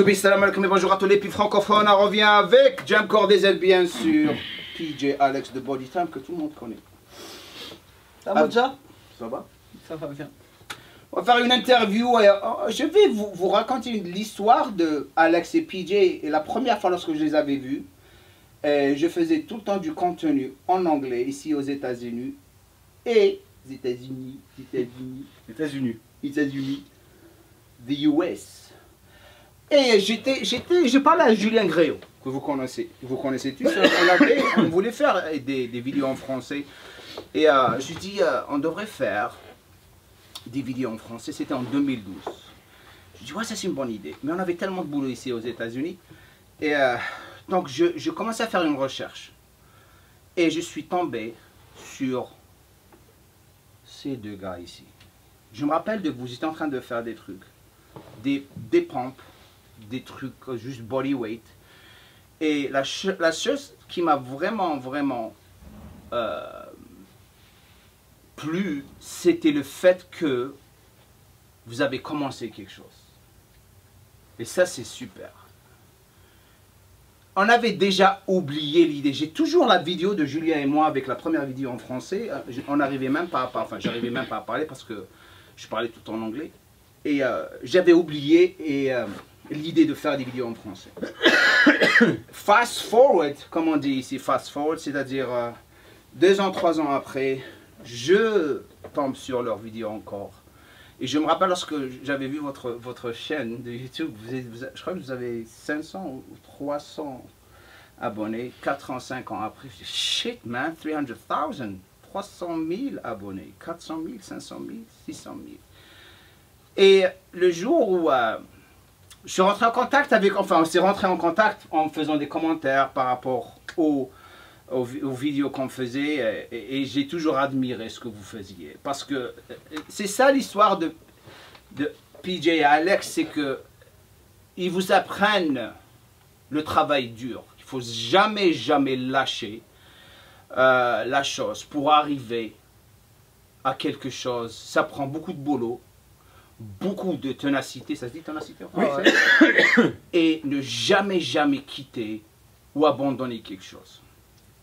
Toubi, salam alaikum et bonjour à tous les plus francophones. On revient avec Jam Gordesel, bien sûr. PJ, Alex de Body Time, que tout le monde connaît. Ça va déjà? Ça va? Ça va bien. On va faire une interview. Et je vais vous raconter l'histoire de Alex et PJ. Et la première fois lorsque je les avais vus, je faisais tout le temps du contenu en anglais ici aux États-Unis. Et États-Unis. The US. Et je parlais à Julien Greau, que vous connaissez tous. On voulait faire des vidéos en français. Et je lui dis, on devrait faire des vidéos en français. C'était en 2012. Je dis, ouais, ça c'est une bonne idée. Mais on avait tellement de boulot ici aux États-Unis. Et donc je commençais à faire une recherche. Et je suis tombé sur ces deux gars ici. Je me rappelle de vous étiez en train de faire des trucs, des pompes, des trucs juste body weight. Et la chose qui m'a vraiment plu, c'était le fait que vous avez commencé quelque chose. Et ça, c'est super. On avait déjà oublié l'idée. J'ai toujours la vidéo de Julien et moi avec la première vidéo en français. On n'arrivait même pas à parler, enfin, j'arrivais même pas à parler parce que je parlais tout en anglais. Et j'avais oublié l'idée de faire des vidéos en français. Fast forward, comme on dit ici, fast forward, c'est-à-dire 2 ans, 3 ans après, je tombe sur leurs vidéos encore. Et je me rappelle lorsque j'avais vu votre chaîne de YouTube, je crois que vous avez 500 ou 300 abonnés, 4 ans, 5 ans après, je dis, shit man, 300,000, 300 000 abonnés, 400 000, 500 000, 600 000. Et le jour où je suis rentré en contact avec, enfin on s'est rentré en contact en faisant des commentaires par rapport aux vidéos qu'on faisait, et j'ai toujours admiré ce que vous faisiez. Parce que c'est ça l'histoire de PJ et Alex, c'est qu'ils vous apprennent le travail dur. Il ne faut jamais, jamais lâcher la chose pour arriver à quelque chose. Ça prend beaucoup de boulot, beaucoup de ténacité, ça se dit ténacité? Oui. Et ne jamais, jamais quitter ou abandonner quelque chose.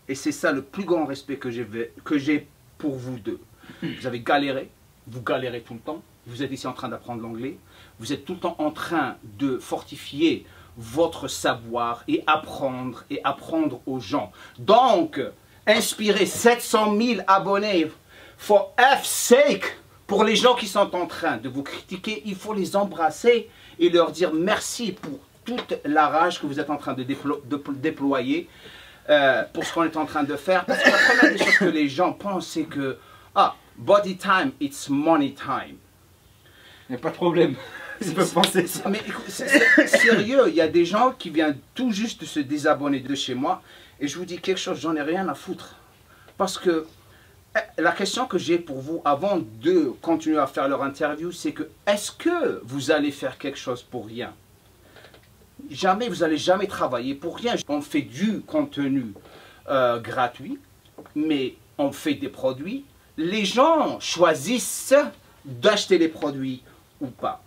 Et c'est ça le plus grand respect que j'ai pour vous deux. Vous avez galéré, vous galérez tout le temps, vous êtes ici en train d'apprendre l'anglais, vous êtes tout le temps en train de fortifier votre savoir et apprendre aux gens. Donc, inspirez 700 000 abonnés, for F sake, pour les gens qui sont en train de vous critiquer, il faut les embrasser et leur dire merci pour toute la rage que vous êtes en train de déployer. Pour ce qu'on est en train de faire, parce que la première des choses que les gens pensent, c'est que body time, it's money time. Il n'y a pas de problème, je peux penser ça. Mais sérieux, il y a des gens qui viennent tout juste se désabonner de chez moi, et je vous dis quelque chose, j'en ai rien à foutre. Parce que la question que j'ai pour vous, avant de continuer à faire leur interview, c'est que, est-ce que vous allez faire quelque chose pour rien? Jamais, vous n'allez jamais travailler pour rien. On fait du contenu gratuit, mais on fait des produits. Les gens choisissent d'acheter les produits ou pas.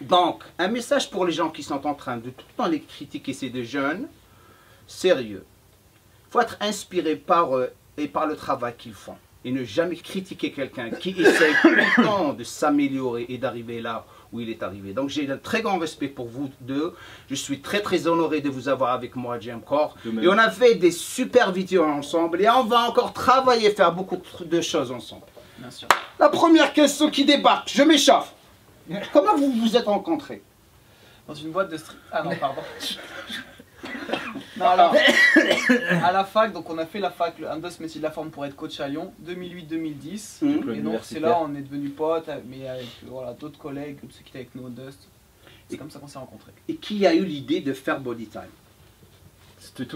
Donc, un message pour les gens qui sont en train de tout le temps les critiquer, c'est des jeunes, sérieux. Il faut être inspiré par eux et par le travail qu'ils font. Et ne jamais critiquer quelqu'un qui essaie tout le temps de s'améliorer et d'arriver là où il est arrivé. Donc j'ai un très grand respect pour vous deux. Je suis très honoré de vous avoir avec moi, Jam Gordesel. Et on a fait des super vidéos ensemble. Et on va encore travailler, faire beaucoup de choses ensemble. Bien sûr. La première question qui débarque, je m'échauffe. Comment vous vous êtes rencontrés? Dans une boîte de street... Ah non, pardon. Non, alors, à la fac, donc on a fait la fac, le Indos métier de la forme pour être coach à Lyon, 2008-2010. Et donc c'est là on est devenu potes, mais avec voilà, d'autres collègues, ceux qui étaient avec nous au Dust. C'est comme ça qu'on s'est rencontrés. Et qui a eu l'idée de faire Body Time? C'était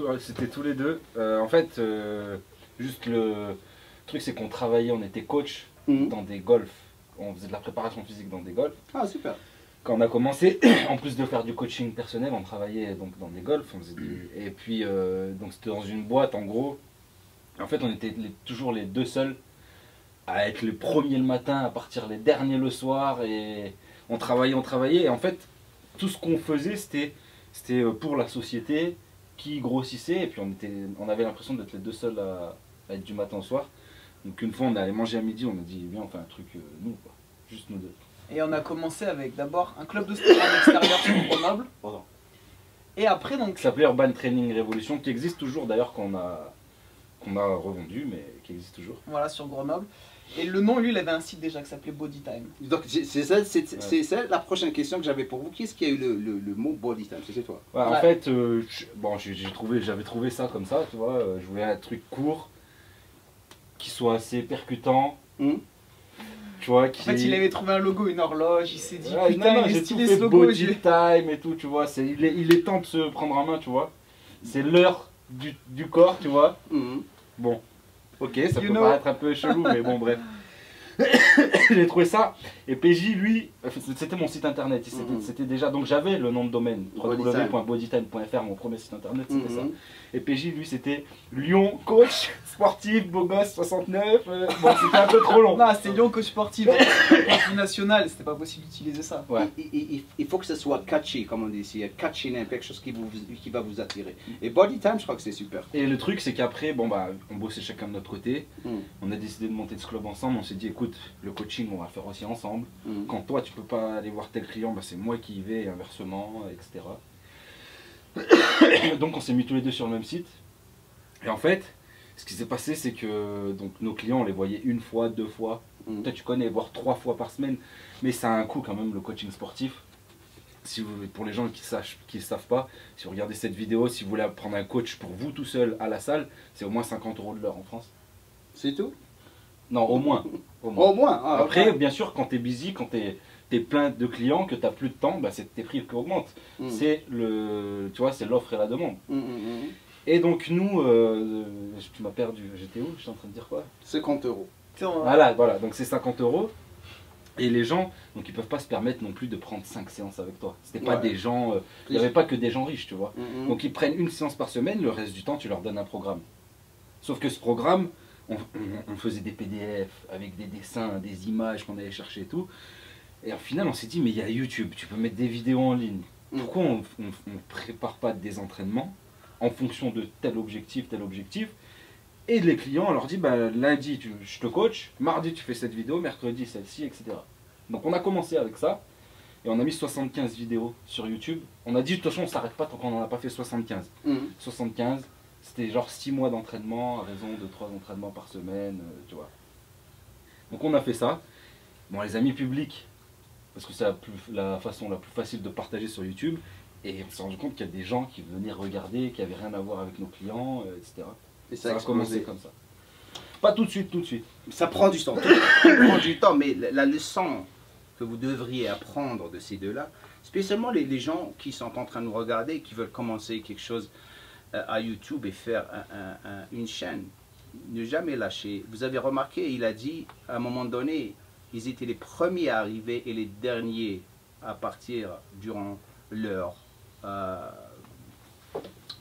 tous les deux. En fait, juste le truc c'est qu'on travaillait, on était coach dans des golfs. On faisait de la préparation physique dans des golfs. Ah super. Quand on a commencé, en plus de faire du coaching personnel, on travaillait donc dans des golfs, on faisait des... Et puis donc c'était dans une boîte en gros. En fait on était toujours les deux seuls à être les premiers le matin, à partir les derniers le soir, et on travaillait, et en fait tout ce qu'on faisait, c'était pour la société qui grossissait, et puis on avait l'impression d'être les deux seuls à être du matin au soir. Donc une fois on est allé manger à midi, on a dit bien on fait un truc nous quoi, juste nous deux. Et on a commencé avec d'abord un club de sport à l'extérieur sur Grenoble. Pardon. Et après donc... Ça s'appelait Urban Training Revolution, qui existe toujours d'ailleurs, qu'on a revendu, mais qui existe toujours. Voilà, sur Grenoble. Et le nom, lui, il avait un site déjà qui s'appelait Body Time. Donc c'est ça, ouais. Ça la prochaine question que j'avais pour vous. Qui est-ce qui a eu le mot Body Time? C'est toi. Ouais, ouais. En fait, bon, j'avais trouvé ça comme ça, tu vois. Je voulais un truc court, qui soit assez percutant. Mmh. Tu vois, qui... En fait, il avait trouvé un logo, une horloge, il s'est dit ouais, putain, j'ai stylé ce logo. Body Time et tout, tu vois. Il est temps de se prendre en main, tu vois. C'est l'heure du corps, tu vois. Mmh. Bon. Ok, ça peut paraître un peu chelou, mais bon, bref. J'ai trouvé ça. Et PJ, lui, c'était mon site internet. C'était déjà, donc j'avais le nom de domaine, www.bodytime.fr, mon premier site internet, c'était ça. Et PJ, lui, c'était Lyon Coach Sportif Beau Gosse 69. Bon, c'était un peu trop long. Non, c'est Lyon Coach Sportif National, c'était pas possible d'utiliser ça. Ouais. Il faut que ce soit catchy, comme on dit ici. Catchy, quelque chose qui va vous attirer. Et Body Time, je crois que c'est super. Et le truc, c'est qu'après, bon, bah, on bossait chacun de notre côté. On a décidé de monter ce club ensemble. On s'est dit, écoute, le coaching, on va faire aussi ensemble. Quand toi, tu peux pas aller voir tel client, bah, c'est moi qui y vais, et inversement, etc. Donc on s'est mis tous les deux sur le même site. Et en fait, ce qui s'est passé, c'est que donc, nos clients, on les voyait une fois, deux fois, peut-être tu connais, voire trois fois par semaine. Mais ça a un coût quand même, le coaching sportif. Si vous, pour les gens qui ne savent pas, si vous regardez cette vidéo, si vous voulez prendre un coach pour vous tout seul à la salle, c'est au moins 50 € de l'heure en France. C'est tout? Non, au moins. Au moins. Au moins, ah, après, bien sûr, quand tu es busy, quand t'es plein de clients, que t'as plus de temps, bah c'est tes prix qui augmentent. C'est le, tu vois, c'est l'offre et la demande. Et donc nous, tu m'as perdu, j'étais où? J'étais en train de dire quoi? 50 €. Voilà, voilà, donc c'est 50 €. Et les gens, donc ils peuvent pas se permettre non plus de prendre 5 séances avec toi. C'était pas des gens, il n'y avait pas que des gens riches, tu vois. Donc ils prennent une séance par semaine, le reste du temps tu leur donnes un programme. Sauf que ce programme, on faisait des PDF avec des dessins, des images qu'on allait chercher et tout. Et au final, on s'est dit, mais il y a YouTube, tu peux mettre des vidéos en ligne. Pourquoi on ne prépare pas des entraînements en fonction de tel objectif? Et les clients, on leur dit, bah, lundi, je te coach, mardi, tu fais cette vidéo, mercredi, celle-ci, etc. Donc on a commencé avec ça, et on a mis 75 vidéos sur YouTube. On a dit, de toute façon, on ne s'arrête pas tant qu'on n'en a pas fait 75. 75, c'était genre 6 mois d'entraînement, à raison de 3 entraînements par semaine, tu vois. Donc on a fait ça. Bon, les amis publics, parce que c'est la façon la plus facile de partager sur YouTube. Et on s'est rendu compte qu'il y a des gens qui venaient regarder, qui n'avaient rien à voir avec nos clients, etc. Et ça a commencé comme ça. Pas tout de suite, tout de suite. Ça prend du temps. Ça prend du temps, mais la leçon que vous devriez apprendre de ces deux-là, spécialement les gens qui sont en train de nous regarder, qui veulent commencer quelque chose à YouTube et faire une chaîne, ne jamais lâcher. Vous avez remarqué, il a dit à un moment donné, ils étaient les premiers à arriver et les derniers à partir durant leur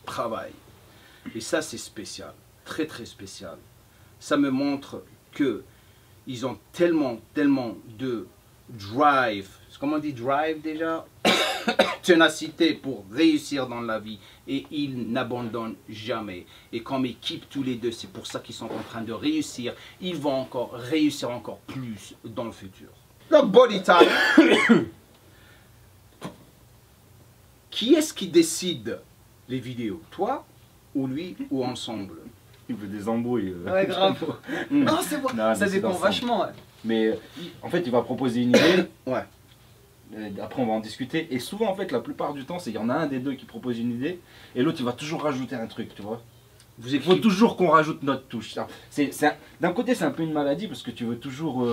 travail. Et ça, c'est spécial, très très spécial. Ça me montre qu'ils ont tellement, tellement de drive, comment on dit drive déjà? Ténacité pour réussir dans la vie, et ils n'abandonnent jamais. Et comme équipe tous les deux, c'est pour ça qu'ils sont en train de réussir. Ils vont encore réussir encore plus dans le futur. Le Body Time. Qui est-ce qui décide les vidéos? Toi ou lui ou ensemble? Il veut des embrouilles. Ouais, grave. Non, c'est bon. Non, ça dépend vachement. Ouais. Mais en fait, il va proposer une idée. Ouais. Après on va en discuter, et souvent en fait la plupart du temps c'est qu'il y en a un des deux qui propose une idée et l'autre il va toujours rajouter un truc, tu vois. Il faut toujours qu'on rajoute notre touche. D'un côté c'est un peu une maladie parce que tu veux toujours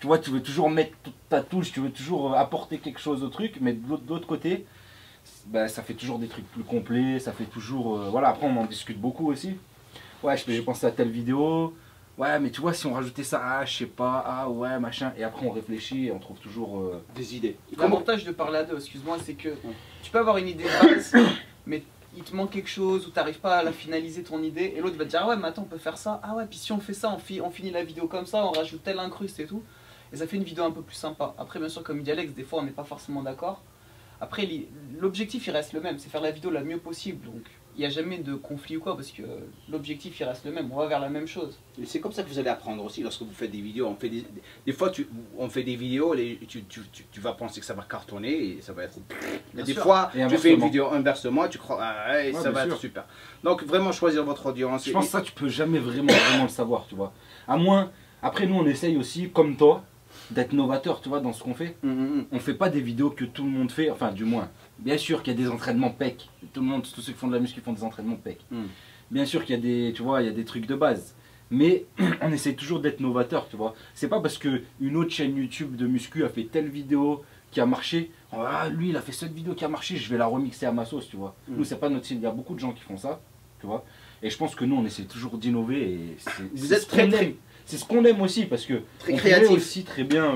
tu vois, tu veux toujours mettre ta touche, tu veux toujours apporter quelque chose au truc, mais de l'autre côté bah, ça fait toujours des trucs plus complets, ça fait toujours voilà. Après on en discute beaucoup aussi. Ouais, j'ai pensé à telle vidéo. Ouais, mais tu vois, si on rajoutait ça, ah, je sais pas, ah, ouais, machin, et après on réfléchit et on trouve toujours des idées. L'avantage de parler à deux, excuse-moi, c'est que tu peux avoir une idée base, mais il te manque quelque chose ou t'arrives pas à la finaliser ton idée, et l'autre va te dire, ah ouais, mais attends, on peut faire ça, ah ouais, puis si on fait ça, on finit la vidéo comme ça, on rajoute telle incruste et tout, et ça fait une vidéo un peu plus sympa. Après, bien sûr, comme dit Alex, des fois on n'est pas forcément d'accord. Après, l'objectif, il reste le même, c'est faire la vidéo la mieux possible. Donc, il n'y a jamais de conflit ou quoi, parce que l'objectif, il reste le même, on va vers la même chose. Et c'est comme ça que vous allez apprendre aussi, lorsque vous faites des vidéos. On fait des fois, on fait des vidéos, tu vas penser que ça va cartonner, et ça va être... Et des fois, et tu fais une vidéo inversement, tu crois, ah, et ouais, ça va être super. Donc, vraiment choisir votre audience. Je pense que ça, tu peux jamais vraiment le savoir, tu vois. À moins, après, nous, on essaye aussi, comme toi, d'être novateur, tu vois, dans ce qu'on fait. On fait pas des vidéos que tout le monde fait, enfin du moins, bien sûr qu'il y a des entraînements pec, tout le monde, tous ceux qui font de la muscu font des entraînements pec, bien sûr qu'il y a des, tu vois, il y a des trucs de base, mais on essaie toujours d'être novateur, tu vois. C'est pas parce que une autre chaîne YouTube de muscu a fait telle vidéo qui a marché, ah, lui il a fait cette vidéo qui a marché, je vais la remixer à ma sauce, tu vois. Nous, c'est pas notre style, il y a beaucoup de gens qui font ça, tu vois, et je pense que nous, on essaie toujours d'innover, et vous êtes très... C'est ce qu'on aime aussi, parce que très créatif aussi, très bien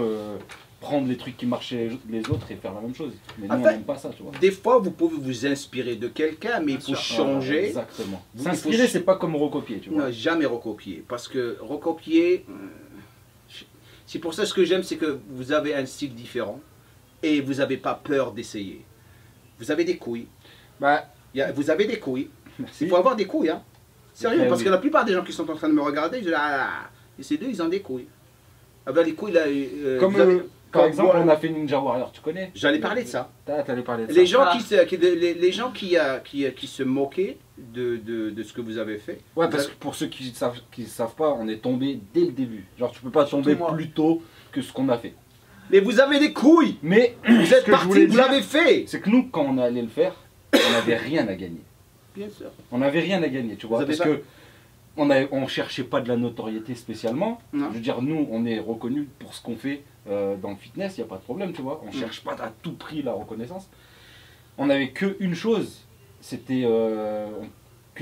prendre les trucs qui marchaient les autres et faire la même chose. Mais nous, en fait, on n'aime pas ça, tu vois. Des fois, vous pouvez vous inspirer de quelqu'un, mais il faut changer. Ouais, exactement. S'inspirer, c'est pas comme recopier, tu vois. Non, jamais recopier, parce que recopier, c'est pour ça, ce que j'aime, c'est que vous avez un style différent et vous n'avez pas peur d'essayer. Vous avez des couilles. Bah, vous avez des couilles. Il faut avoir des couilles, hein. Sérieux, parce que la plupart des gens qui sont en train de me regarder, je dis, ah, et ces deux, ils ont des couilles. Ah ben, les couilles, là, comme par exemple, on a fait Ninja Warrior, tu connais? J'allais parler de ça. T'allais parler de ça. Les gens qui se moquaient de ce que vous avez fait. Ouais, parce que pour ceux qui ne savent, pas, on est tombé dès le début. Genre, tu peux pas tomber plus tôt que ce qu'on a fait. Mais vous avez des couilles. Mais vous êtes partis, vous l'avez fait. C'est que nous, quand on allait le faire, on n'avait rien à gagner. Bien sûr. On n'avait rien à gagner, tu vois, parce que... On ne cherchait pas de la notoriété spécialement. Non. Je veux dire, nous, on est reconnus pour ce qu'on fait dans le fitness, il n'y a pas de problème, tu vois. On ne cherche pas à tout prix la reconnaissance. On n'avait qu'une chose, c'était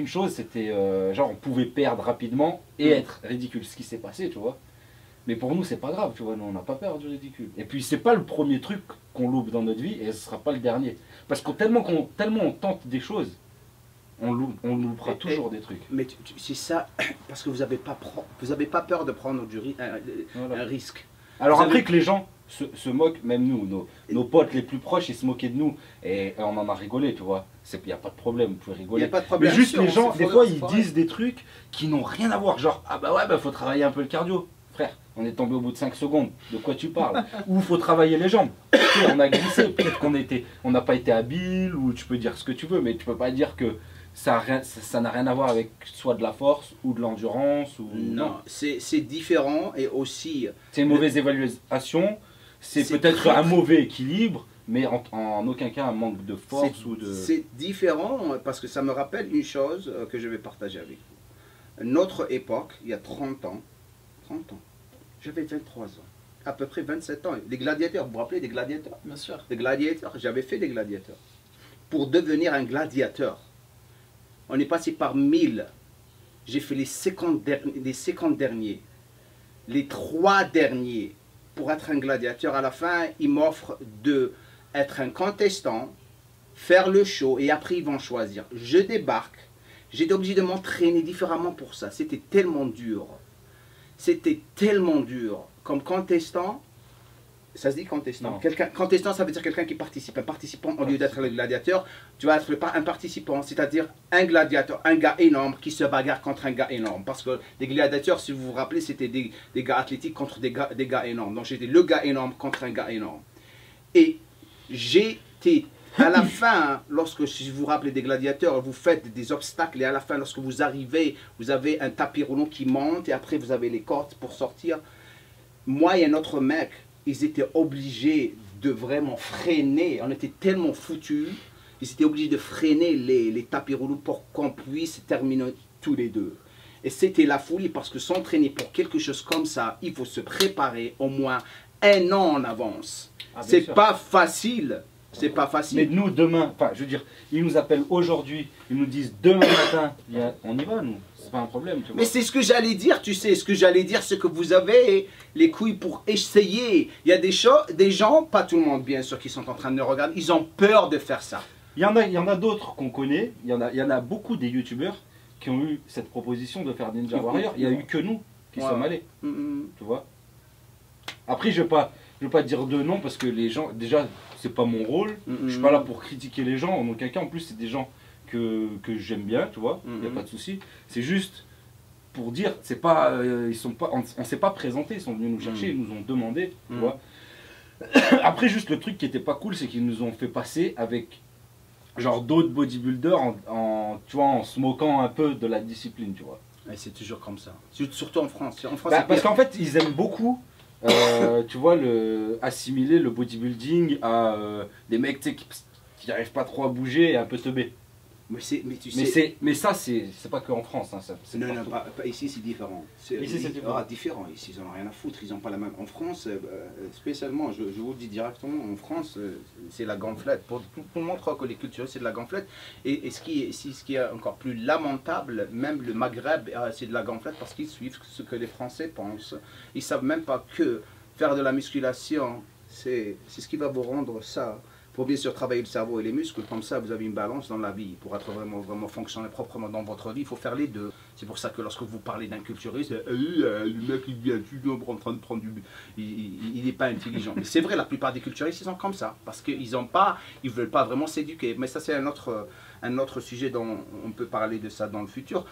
genre on pouvait perdre rapidement et être ridicule, ce qui s'est passé, tu vois. Mais pour nous, c'est pas grave, tu vois, nous, on n'a pas peur du ridicule. Et puis, c'est pas le premier truc qu'on loupe dans notre vie et ce ne sera pas le dernier. Parce que tellement on tente des choses, on loupera toujours des trucs. Mais c'est ça, parce que vous n'avez pas peur de prendre un risque. Alors après que les gens se moquent, même nous, nos potes les plus proches, ils se moquaient de nous. Et on en a rigolé, tu vois. Il n'y a pas de problème, vous pouvez rigoler. Il n'y a pas de problème. Mais juste les gens, des fois, ils disent des trucs qui n'ont rien à voir. Genre, ah bah ouais, bah faut travailler un peu le cardio. Frère, on est tombé au bout de 5 secondes. De quoi tu parles? Ou faut travailler les jambes. On a glissé, peut-être qu'on n'a pas été habile, ou tu peux dire ce que tu veux, mais tu peux pas dire que... Ça n'a rien à voir avec soit de la force ou de l'endurance ou... Non, c'est différent et aussi... C'est une mauvaise évaluation, c'est peut-être un mauvais équilibre, mais en aucun cas un manque de force ou de... C'est différent parce que ça me rappelle une chose que je vais partager avec vous. Notre époque, il y a 30 ans, j'avais 23 ans, à peu près 27 ans. Les gladiateurs, vous vous rappelez des gladiateurs? Bien sûr. Des gladiateurs, j'avais fait des gladiateurs. Pour devenir un gladiateur, on est passé par 1000. J'ai fait les 50 derniers, les 3 derniers. Pour être un gladiateur, à la fin, ils m'offrent d'être un contestant, faire le show, et après, ils vont choisir. Je débarque. J'étais obligé de m'entraîner différemment pour ça. C'était tellement dur. C'était tellement dur. Comme contestant, ça se dit contestant. Contestant, ça veut dire quelqu'un qui participe. Un participant, au lieu d'être le gladiateur, tu vas être un participant, c'est-à-dire un gladiateur, un gars énorme qui se bagarre contre un gars énorme. Parce que les gladiateurs, si vous vous rappelez, c'était des gars athlétiques contre des gars énormes. Donc j'étais le gars énorme contre un gars énorme. Et j'étais, à la fin, lorsque, si vous vous rappelez des gladiateurs, vous faites des obstacles et à la fin, lorsque vous arrivez, vous avez un tapis roulant qui monte et après vous avez les cordes pour sortir. Moi et un autre mec, ils étaient obligés de vraiment freiner. On était tellement foutus. Ils étaient obligés de freiner les tapis roulous pour qu'on puisse terminer tous les deux. Et c'était la folie parce que s'entraîner pour quelque chose comme ça, il faut se préparer au moins 1 an en avance. Ah, c'est pas facile. C'est pas facile. Mais nous, demain, enfin, je veux dire, ils nous appellent aujourd'hui, ils nous disent demain matin, on y va, nous. C'est pas un problème, tu vois. Mais c'est ce que j'allais dire, tu sais, ce que j'allais dire, c'est que vous avez les couilles pour essayer. Il y a des gens, pas tout le monde, bien sûr, qui sont en train de nous regarder, ils ont peur de faire ça. Il y en a d'autres qu'on connaît, il y en a beaucoup des youtubeurs qui ont eu cette proposition de faire Ninja Warrior, il n'y a eu que nous qui sommes allés, tu vois. Après, je ne vais pas dire de nom parce que les gens, déjà, c'est pas mon rôle, je suis pas là pour critiquer les gens, en aucun cas, en plus c'est des gens que j'aime bien, tu vois, il n'y a pas de souci, c'est juste pour dire, c'est pas, ils sont pas, on s'est pas présenté, ils sont venus nous chercher, ils nous ont demandé, tu vois. Après juste le truc qui était pas cool, c'est qu'ils nous ont fait passer avec genre d'autres bodybuilders tu vois, en se moquant un peu de la discipline, tu vois. Et c'est toujours comme ça, surtout en France. En France, bah, parce qu'en fait, ils aiment beaucoup, tu vois, assimiler le bodybuilding à des mecs qui n'arrivent pas trop à bouger et un peu teubés. Mais ça, c'est pas que en France. Hein, non, non, pas ici, c'est différent. Ici, c'est différent. Ah, différent. Ici, ils n'en ont rien à foutre. Ils n'ont pas la même. En France, spécialement, je vous le dis directement, en France, c'est la gonflette. Tout le monde croit que les cultures, c'est de la gonflette. Et ce qui est encore plus lamentable, même le Maghreb, c'est de la gonflette parce qu'ils suivent ce que les Français pensent. Ils ne savent même pas que faire de la musculation, c'est ce qui va vous rendre ça. Pour bien sûr travailler le cerveau et les muscles, comme ça vous avez une balance dans la vie. Pour être vraiment fonctionner proprement dans votre vie, il faut faire les deux. C'est pour ça que lorsque vous parlez d'un culturiste, le mec il vient toujours en train de prendre du... Il n'est pas intelligent. Mais c'est vrai, la plupart des culturistes ils sont comme ça, parce qu'ils ont pas, ils veulent pas vraiment s'éduquer. Mais ça c'est un autre sujet dont on peut parler de ça dans le futur.